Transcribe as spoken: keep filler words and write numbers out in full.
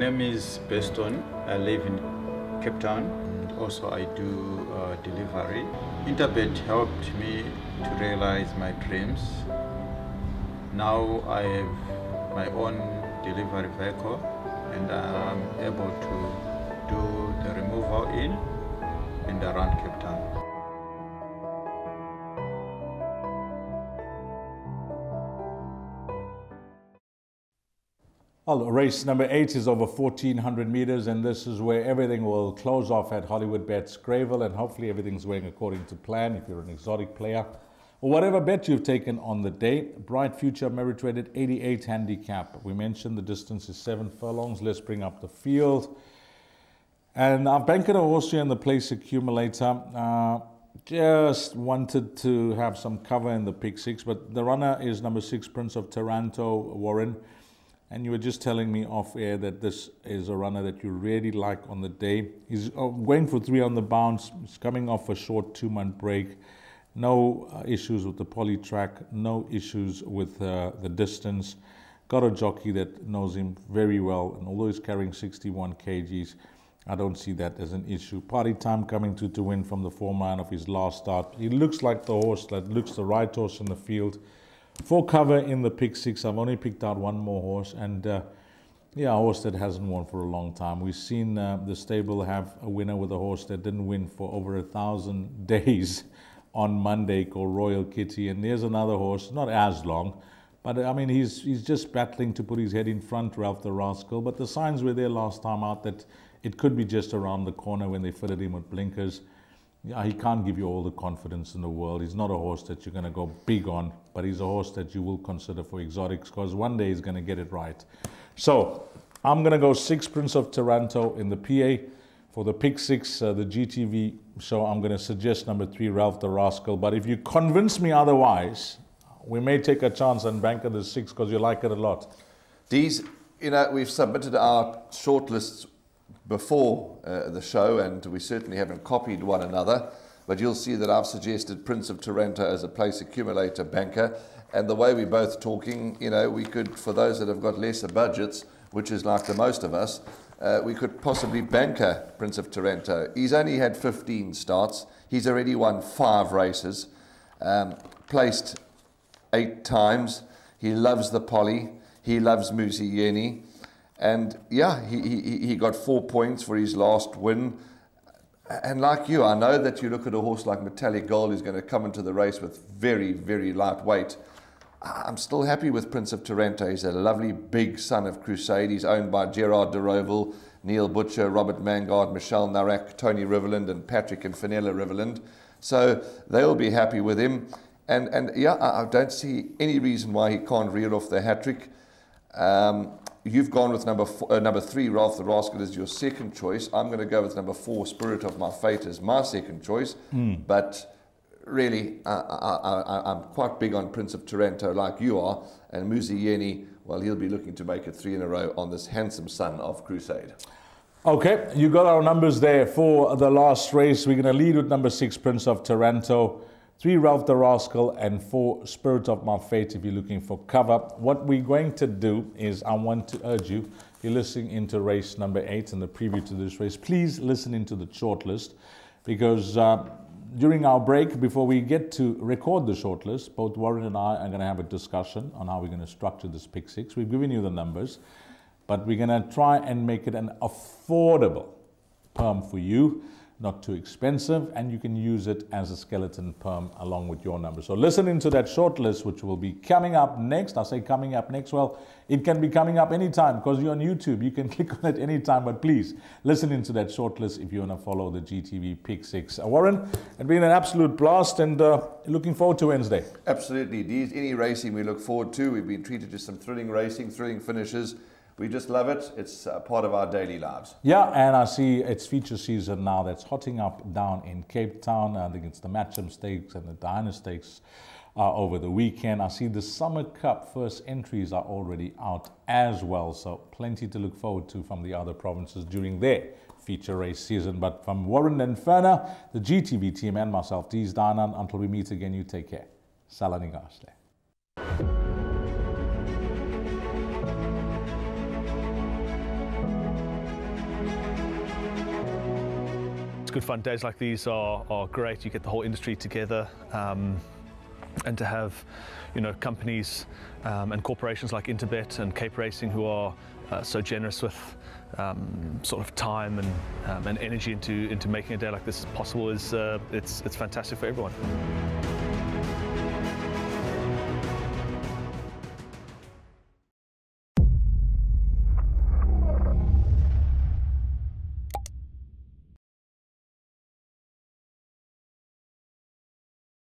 name is Beston. I live in Cape Town. Also, I do uh, delivery. Interbet helped me to realize my dreams. Now I have my own delivery vehicle and I'm able to do the removal in and around Cape Town. Well, race number eight is over fourteen hundred meters, and this is where everything will close off at Hollywood Bets Greyville, and hopefully everything's going according to plan if you're an exotic player. Or whatever bet you've taken on the day. Bright Future merit-rated eighty-eight handicap. We mentioned the distance is seven furlongs. Let's bring up the field. And I've banked a horse here in the place accumulator. Uh, just wanted to have some cover in the pick six, but the runner is number six, Prince of Taranto, Warren. And you were just telling me off air that this is a runner that you really like on the day. He's going for three on the bounce. He's coming off a short two-month break. No uh, issues with the poly track, no issues with uh, the distance. Got a jockey that knows him very well, and although he's carrying sixty-one kilograms, I don't see that as an issue. Party Time coming to to win from the form round of his last start. He looks like the horse that looks the right horse in the field. For cover in the pick six, I've only picked out one more horse, and uh, yeah, a horse that hasn't won for a long time. We've seen uh, the stable have a winner with a horse that didn't win for over a thousand days. On Monday, called Royal Kitty, and there's another horse, not as long, but I mean, he's he's just battling to put his head in front, Ralph the Rascal, but the signs were there last time out that it could be just around the corner when they fitted him with blinkers. Yeah, he can't give you all the confidence in the world. He's not a horse that you're going to go big on, but he's a horse that you will consider for exotics, because one day he's going to get it right. So I'm going to go six, Prince of Taranto, in the P A. For the pick six, uh, the G T V show, I'm going to suggest number three, Ralph the Rascal. But if you convince me otherwise, we may take a chance and bank at the six, because you like it a lot. Deez, you know, we've submitted our shortlists before uh, the show, and we certainly haven't copied one another. But you'll see that I've suggested Prince of Taranto as a place accumulator banker. And the way we're both talking, you know, we could, for those that have got lesser budgets, which is like the most of us, Uh, we could possibly banker Prince of Taranto. He's only had fifteen starts. He's already won five races, um, placed eight times. He loves the poly. He loves Muzi Yeni. And yeah, he, he, he got four points for his last win. And like you, I know that you look at a horse like Metallic Gold, who's going to come into the race with very, very light weight. I'm still happy with Prince of Taranto. He's a lovely big son of Crusade. He's owned by Gerard de Roval, Neil Butcher, Robert Mangard, Michelle Narak, Tony Riverland, and Patrick and Fenella Riverland. So they'll be happy with him. And, and yeah, I, I don't see any reason why he can't reel off the hat-trick. Um, you've gone with number, four, uh, number three, Ralph the Rascal, as your second choice. I'm going to go with number four, Spirit of My Fate, as my second choice. Mm. But really, I, I, I, I'm quite big on Prince of Taranto, like you are, and Muzi Yeni, well, he'll be looking to make it three in a row on this handsome son of Crusade. Okay, you got our numbers there for the last race. We're going to lead with number six, Prince of Taranto, three, Ralph the Rascal, and four, Spirit of My Fate, if you're looking for cover. What we're going to do is, I want to urge you, you're listening into race number eight and the preview to this race, please listen into the shortlist, because Uh, during our break, before we get to record the shortlist, both Warren and I are going to have a discussion on how we're going to structure this pick six. We've given you the numbers, but we're going to try and make it an affordable perm for you, not too expensive, and you can use it as a skeleton perm along with your numbers. So listen into that shortlist, which will be coming up next. I say coming up next, well, it can be coming up anytime, because you're on YouTube. You can click on it anytime, but please listen into that shortlist if you want to follow the G T V Pick six. Uh, Warren, it's been an absolute blast, and uh, looking forward to Wednesday. Absolutely. These, any racing we look forward to. We've been treated to some thrilling racing, thrilling finishes. We just love it. It's a part of our daily lives. Yeah, and I see it's feature season now. That's hotting up down in Cape Town. I think it's the Matcham Stakes and the Diana Stakes uh, over the weekend. I see the Summer Cup first entries are already out as well. So plenty to look forward to from the other provinces during their feature race season. But from Warren and Ferna, the G T V team, and myself, Deez Dhanan, until we meet again, you take care. Salani Gashle. it's good fun. Days like these are, are great. You get the whole industry together, um, and to have, you know, companies um, and corporations like Interbet and Cape Racing, who are uh, so generous with um, sort of time and, um, and energy into, into making a day like this possible, is uh, it's, it's fantastic for everyone.